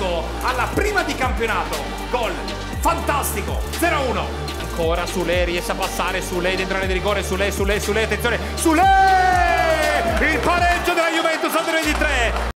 Gusto alla prima di campionato, gol fantastico, 0-1. Ancora Soulé, riesce a passare, Soulé dentro l'area di rigore, Soulé, attenzione, Soulé, il pareggio della Juventus al 23.